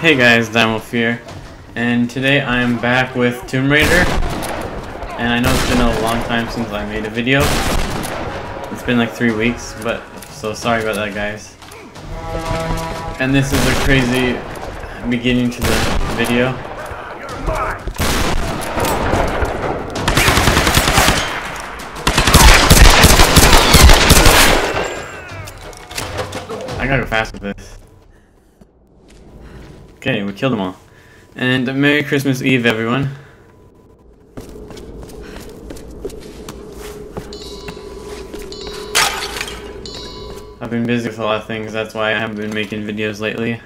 Hey guys, Diamondwolf here, and today I am back with Tomb Raider, and I know it's been a long time since I made a video. It's been like 3 weeks, but so sorry about that, guys. And this is a crazy beginning to the video. I gotta go fast with this. Okay, we killed them all. And Merry Christmas Eve, everyone. I've been busy with a lot of things, that's why I haven't been making videos lately.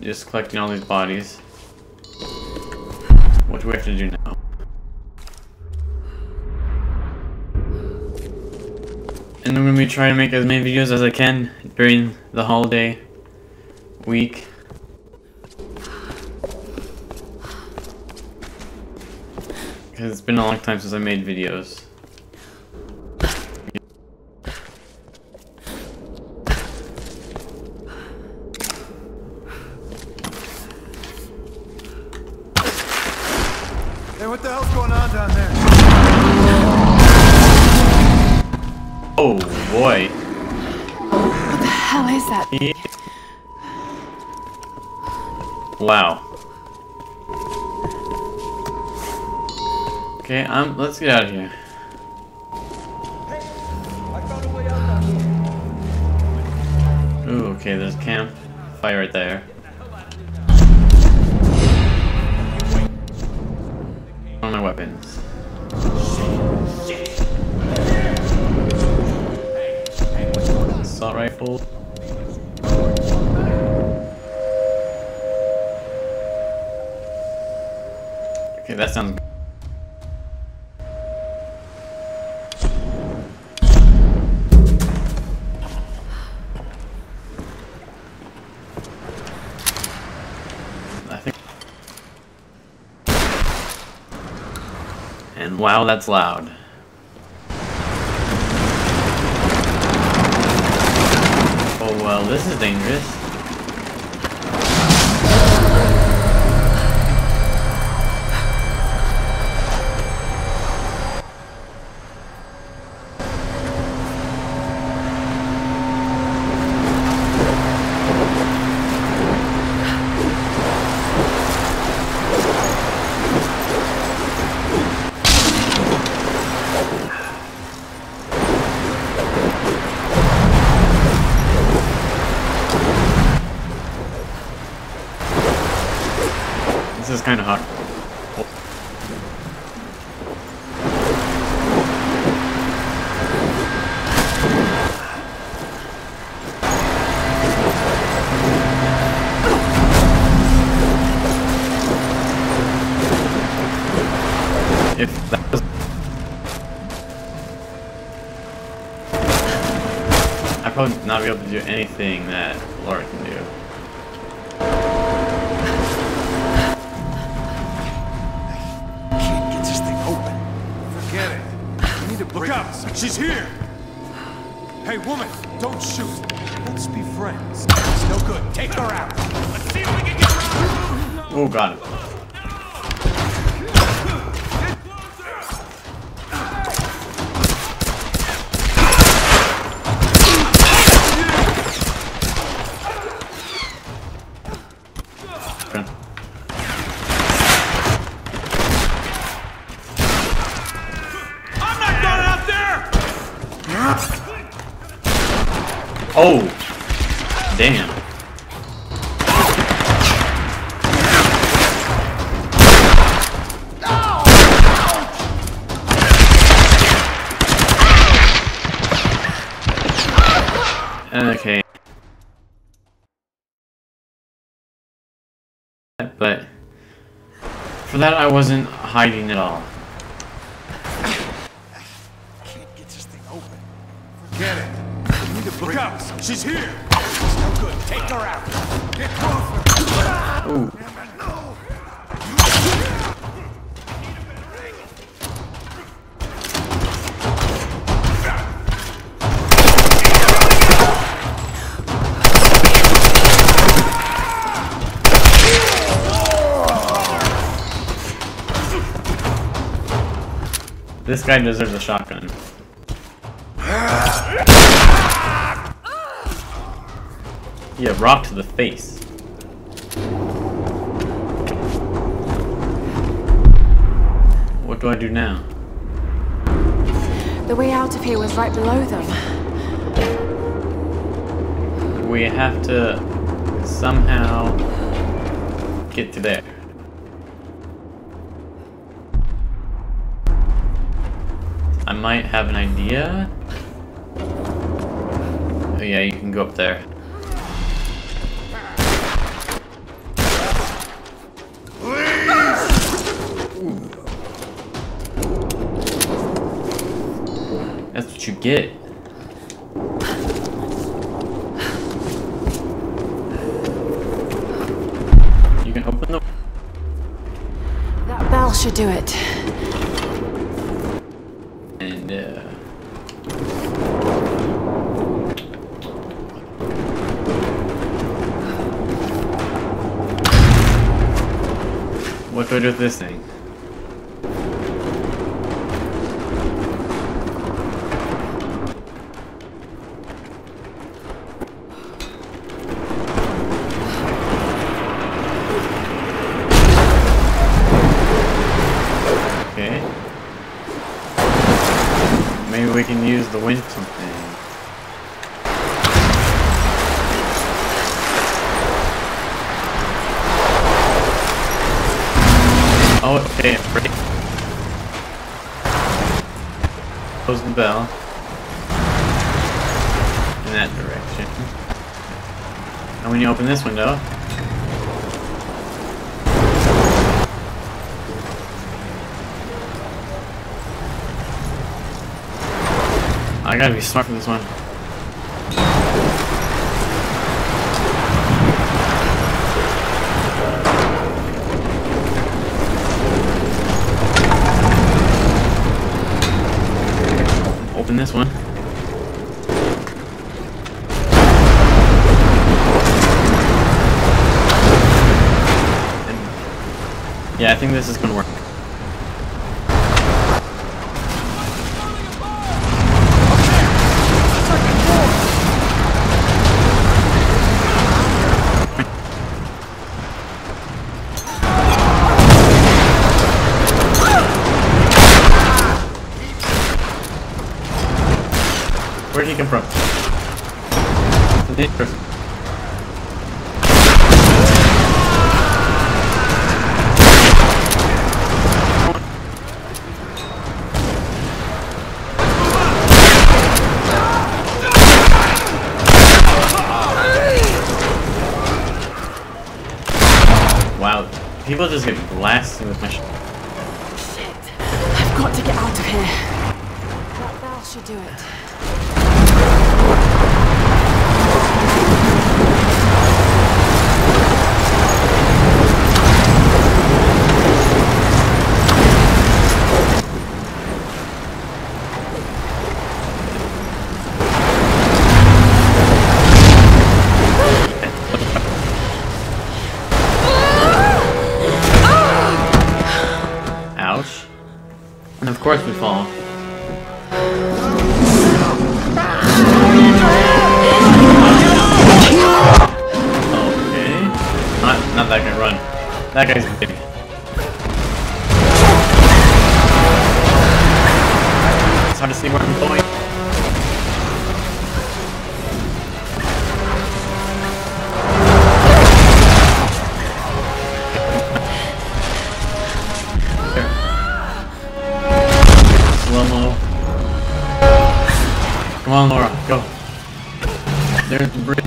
Just collecting all these bodies. What do we have to do now? And I'm going to be trying to make as many videos as I can during the holiday week. Because it's been a long time since I made videos. Hey, what the hell's going on down there? Oh boy. What the hell is that? Wow. Okay, let's get out of here. Hey, I found a way out down here. Ooh, okay, there's camp fire right there. All my weapons. Assault rifle. Okay, that sounds good. I think. And wow, that's loud. Well, this is dangerous. This is kind of hot. If that was... I'd probably not be able to do anything that Lara can do. Look out! She's here! Hey, woman! Don't shoot! Let's be friends. It's no good. Take her out! Let's see if we can get her out! Oh, got it. Oh, damn. Okay. But for that, I wasn't hiding at all. I can't get this thing open. Forget it. Look out! She's here! It's no good. Take her out! Get closer! Ooh. This guy deserves a shotgun. Yeah, rock to the face. What do I do now? The way out of here was right below them. We have to somehow get to there. I might have an idea. Oh yeah, you can go up there. You get you can open the that bell should do it and what do I do with this thing? We can use the wind something. Oh, okay, it breaks. Close the bell. In that direction. And when you open this window... I gotta be smart for this one. Open this one. And yeah, I think this is gonna work. Where did he come from? Wow, people just get blasted with my shit. I've got to get out of here. That bell should do it. And of course we fall. Okay. Not that guy, run. That guy's a baby. It's hard to see where I'm going. Come on, Laura, go. There's the bridge.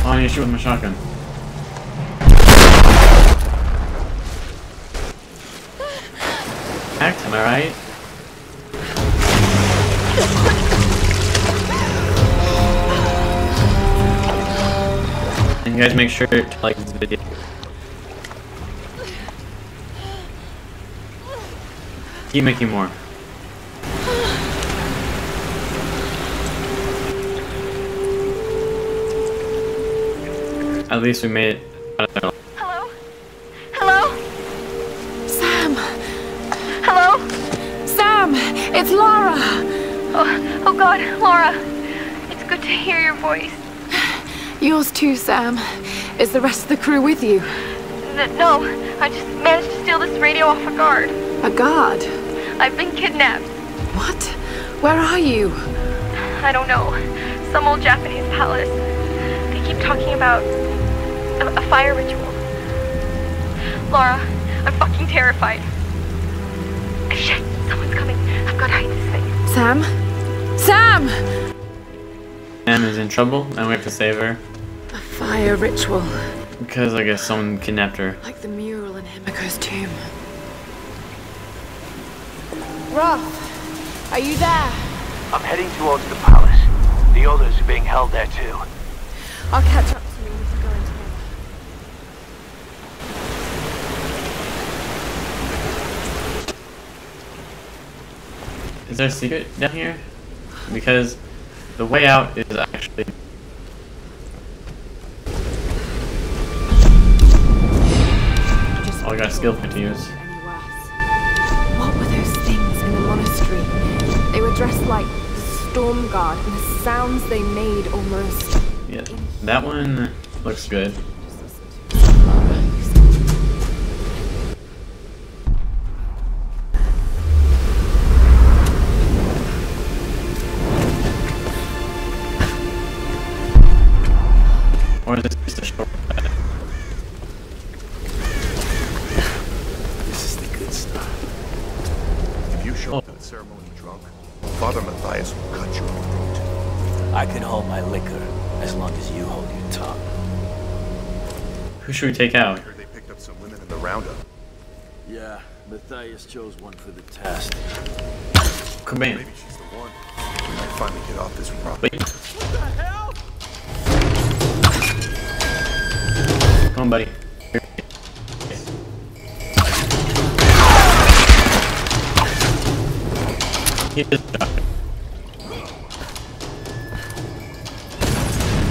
Oh, I need to shoot with my shotgun. Act, am I right? You guys make sure to like this video. Keep making more. At least we made it. I don't know. Hello? Hello? Sam! Hello? Sam! It's Lara! Oh God, Lara. It's good to hear your voice. Yours too, Sam. Is the rest of the crew with you? No, I just managed to steal this radio off a guard. A guard? I've been kidnapped. What? Where are you? I don't know. Some old Japanese palace. They keep talking about a fire ritual. Lara, I'm fucking terrified. Shit, someone's coming. I've got to hide this thing. Sam? Sam! Sam is in trouble, and we have to save her. The fire ritual. Because I guess someone kidnapped her. Like the mural in Himiko's tomb. Roth, are you there? I'm heading towards the palace. The others are being held there too. I'll catch up to you when you go into it. Is there a secret down here? Because the way out is actually... Oh, I got a skill point to use. Monastery. They were dressed like storm guard, and the sounds they made almost. Yeah, that one looks good. Or is this just a shortcut? This is the good stuff. You show up at the ceremony drunk, Father Matthias will cut you off. I can hold my liquor as long as you hold your tongue. Who should we take out? I heard they picked up some women in the roundup. Yeah, Matthias chose one for the test. Come in. Maybe she's the one. We might finally get off this property. Wait. What the hell? Come on, buddy. He just shot him.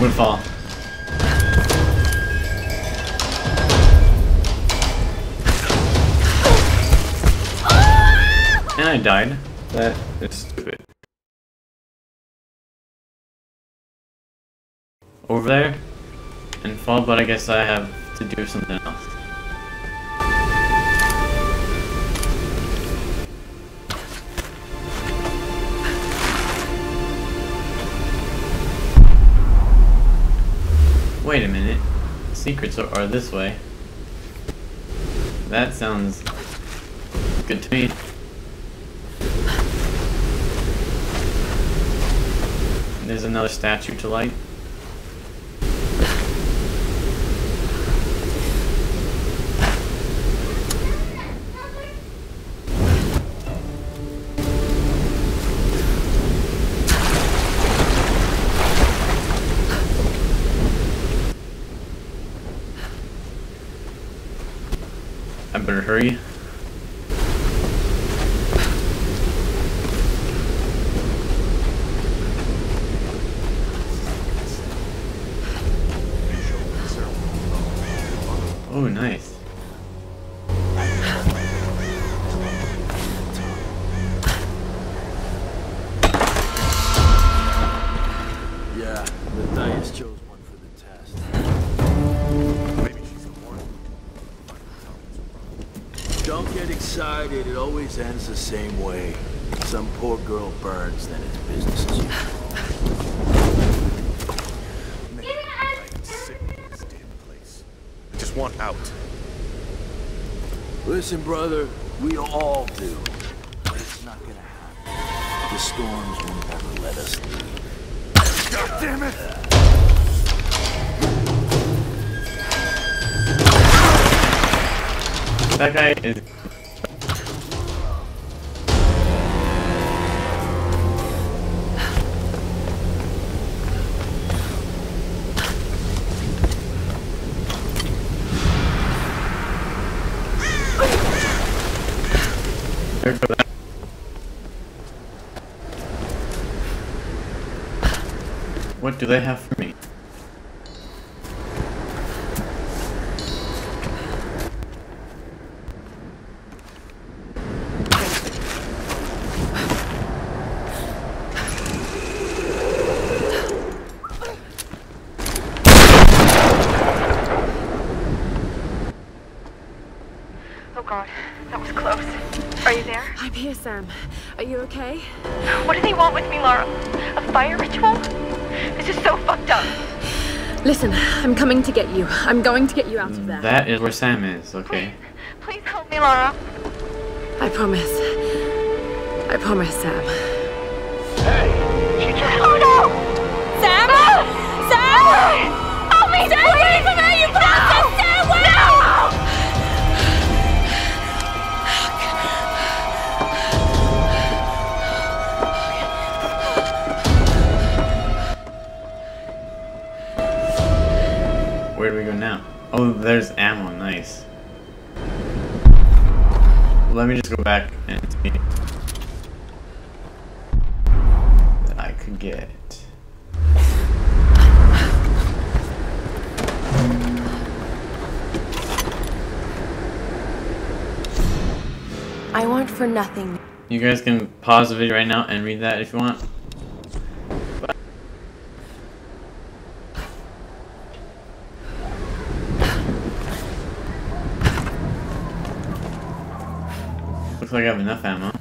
Would fall. And I died. That is stupid. Over there and fall, but I guess I have to do something else. Wait a minute, secrets are this way. That sounds good to me. There's another statue to light. I better hurry. Oh, nice. Yeah, Matthias chose one for the test. Don't get excited, it always ends the same way. Some poor girl burns, then it's business as usual. Man, I'm sick of this damn place. I just want out. Listen, brother, we all do. But it's not gonna happen. The storms won't ever let us leave. God damn it! That guy is... There goes that. What do they have for me? Here, Sam. Are you okay? What do they want with me, Lara? A fire ritual? This is so fucked up. Listen, I'm coming to get you. I'm going to get you out of there. That is where Sam is, okay. Please, please help me, Lara. I promise. I promise, Sam. Hey! She just... Oh no! Sam! No! Sam! No! Help me! Sam, please! From her, you bastard! No! Sam, wait! No! Where do we go now? Oh, there's ammo. Nice. Let me just go back and see that I could get it. I want for nothing. You guys can pause the video right now and read that if you want. Looks like I have enough ammo.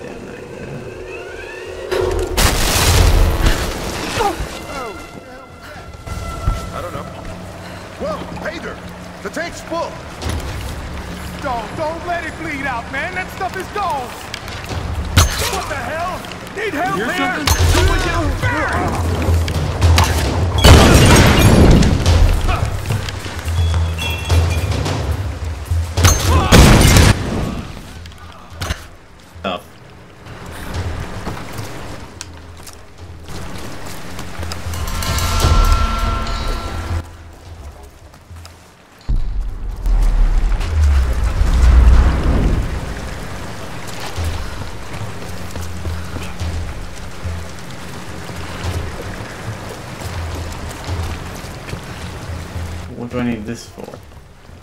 Damn, I don't know. Well, hey there! The tank's full! Don't let it bleed out, man! That stuff is gone! What the hell? Need help here! Someone get him! What do I need this for? All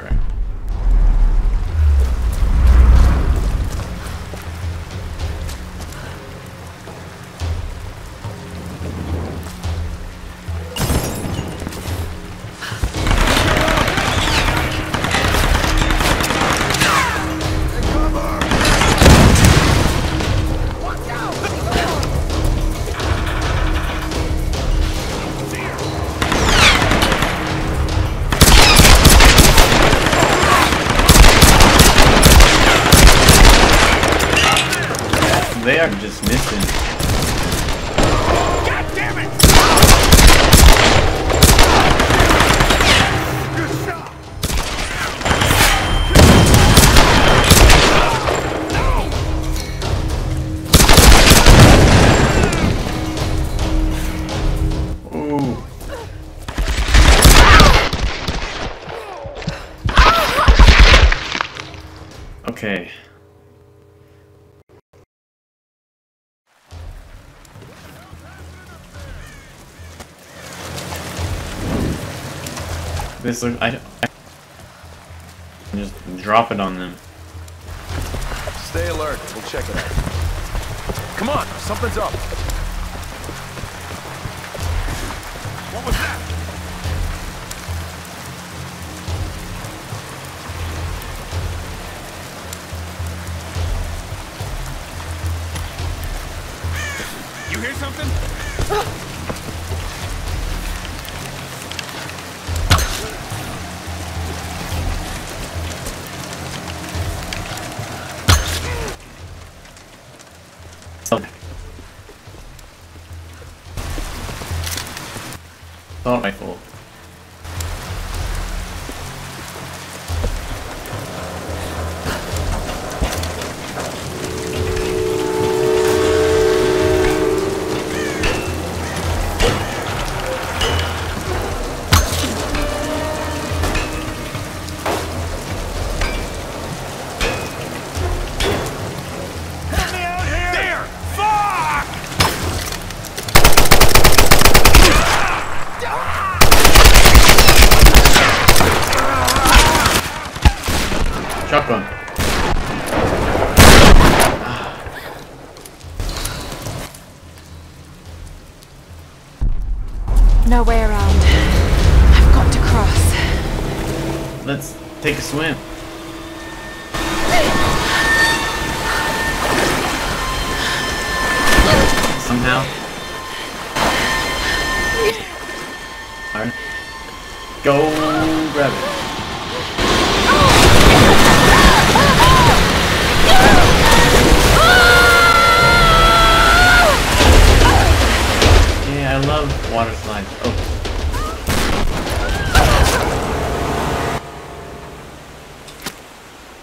right. They are just missing. God damn it! Good shot. Ooh. Okay. This look, I just drop it on them. Stay alert. We'll check it out. Come on, something's up. What was that? You hear something? Not my fault. Shotgun. No way around. I've got to cross. Let's take a swim. somehow. Alright. Go grab it. Yeah, I love water slides. Oh.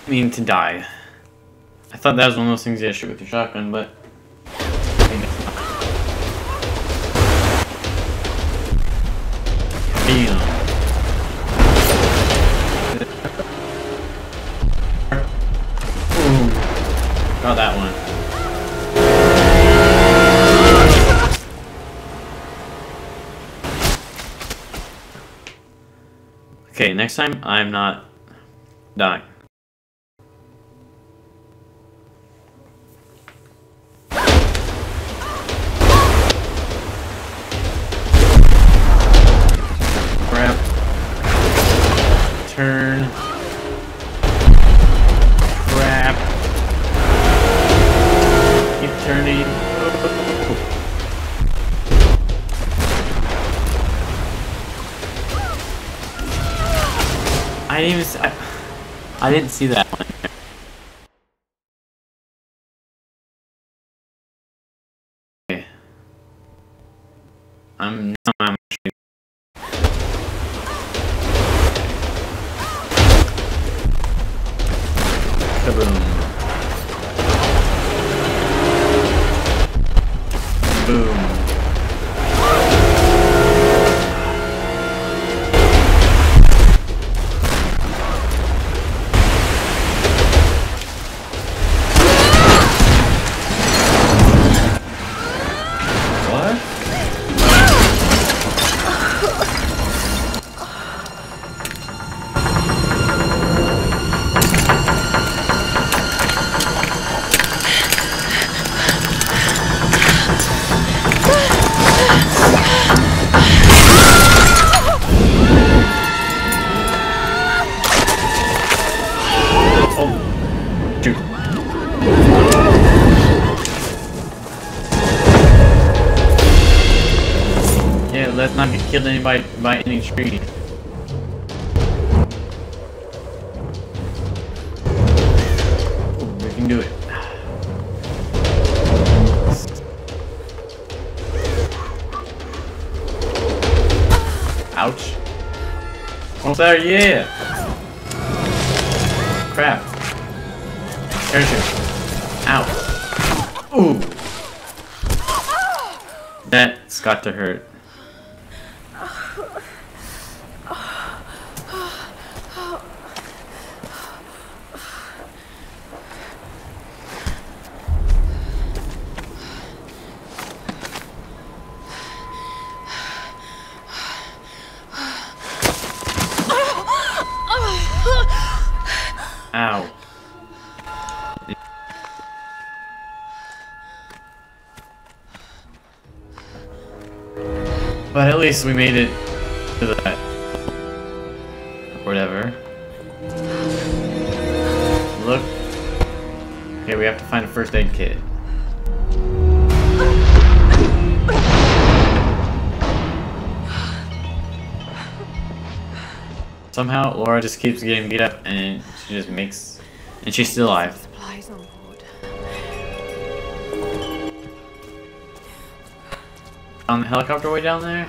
I mean to die. I thought that was one of those things you had to shoot with your shotgun, but I mean, it's not. Damn. Ooh. Got that one. Okay, next time I'm not dying. I didn't see that one. Okay. I'm actually... Kaboom. Boom. Let's not get killed anybody by any tree. Ooh, we can do it. Ouch. Oh, sorry, yeah! Crap. Parachute. Ouch. Ooh. That's got to hurt. Ow. But at least we made it to that. Whatever. Look. Okay, we have to find a first aid kit. Somehow Laura just keeps getting beat up and she just makes and she's still alive. Supplies on board. On the helicopter way down there?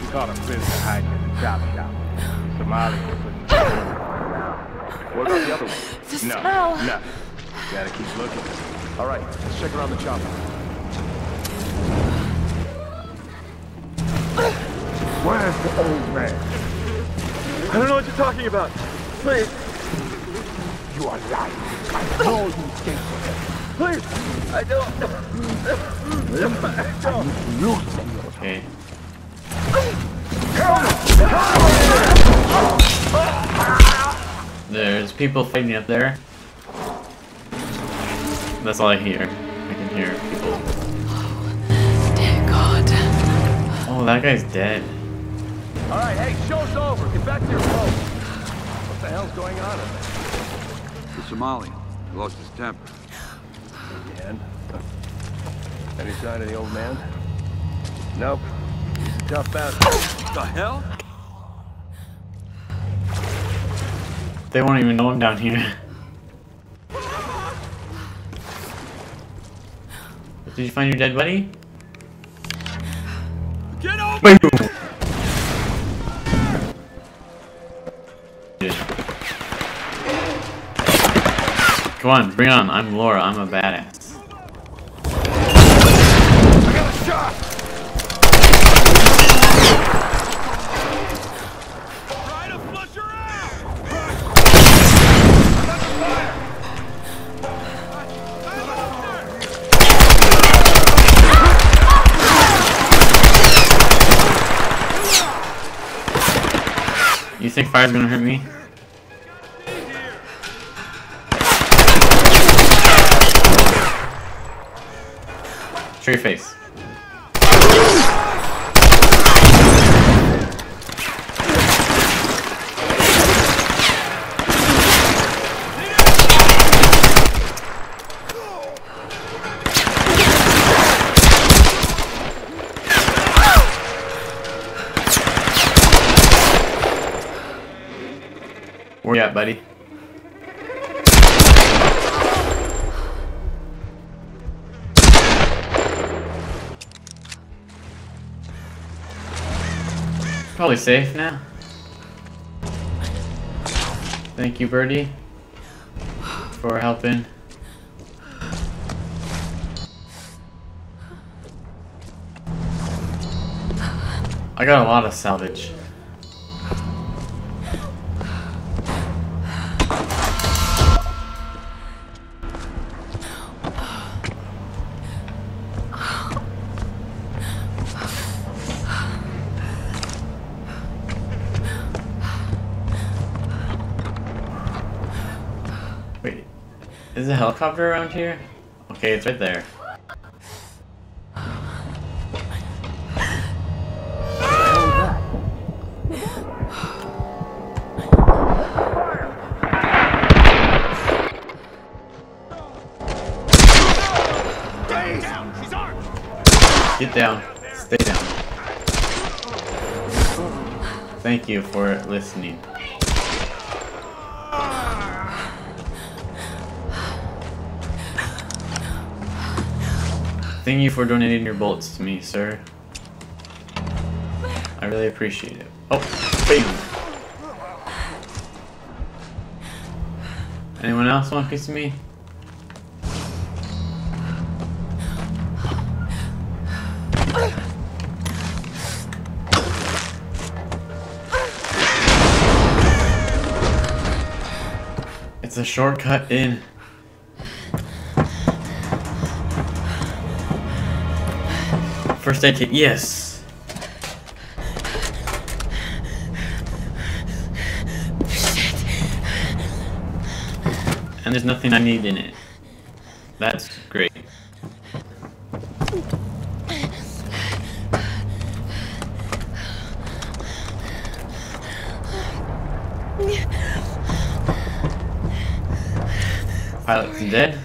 We caught a prisoner hiding in the chop shop. Somali put down. What about the other one? The no. Smell. No. Gotta keep looking. Alright, let's check around the chopper. Where's the old man? I don't know what you're talking about. Please. You are lying. I told you stay with him. Please. I don't. Okay. There's people fighting up there. That's all I hear. I can hear people. Oh, dear God. Oh, that guy's dead. Alright, hey, show's over. Get back to your boat. What the hell's going on in there? The Somali. He lost his temper. And? Anything sign of the old man? Nope. He's a tough bastard. What the hell? They won't even know I'm down here. Did you find your dead buddy? Get over! Wait. Come on, bring on. I'm Lara. I'm a badass. I got a shot. Try to flush her out. You think fire's gonna hurt me? Show your face. Where you at, buddy? Probably safe now. Thank you, Birdie, for helping. I got a lot of salvage. Is a helicopter around here? Okay, it's right there. Get down. Stay down. Thank you for listening. Thank you for donating your bullets to me, sir. I really appreciate it. Oh, bam! Anyone else want a piece of me? It's a shortcut in. First aid kit, yes! Shit. And there's nothing I need in it. That's great. Pilot's dead.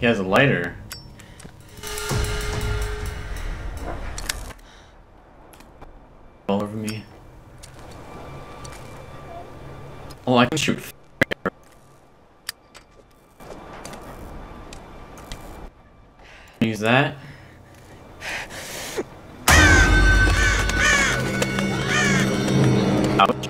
He has a lighter. All over me. Oh, I can shoot. Use that. Ouch.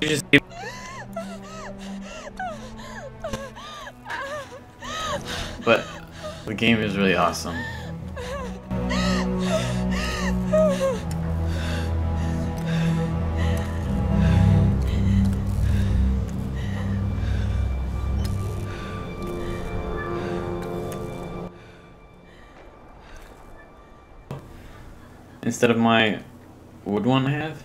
You just keep... But the game is really awesome. Instead of my wood one I have.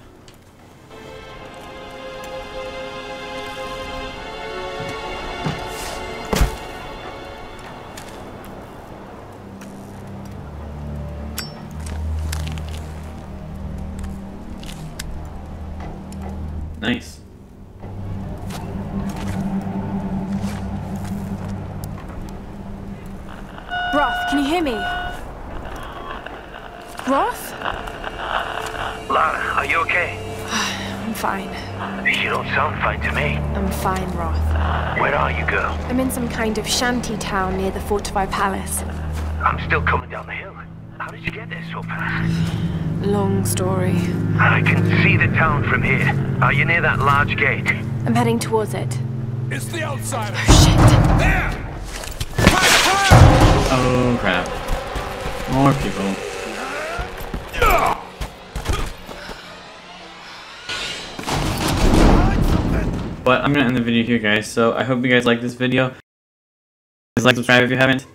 Nice. Roth, can you hear me? Roth? Lara, are you okay? I'm fine. You don't sound fine to me. I'm fine, Roth. Where are you, girl? I'm in some kind of shanty town near the fortified palace. I'm still coming down the hill. How did you get there so fast? Long story. I can see the town from here. Are you near that large gate? I'm heading towards it. It's the outsider. Oh, shit. There! Oh, crap. More people. But I'm gonna end the video here, guys. So I hope you guys liked this video. Please like, subscribe if you haven't.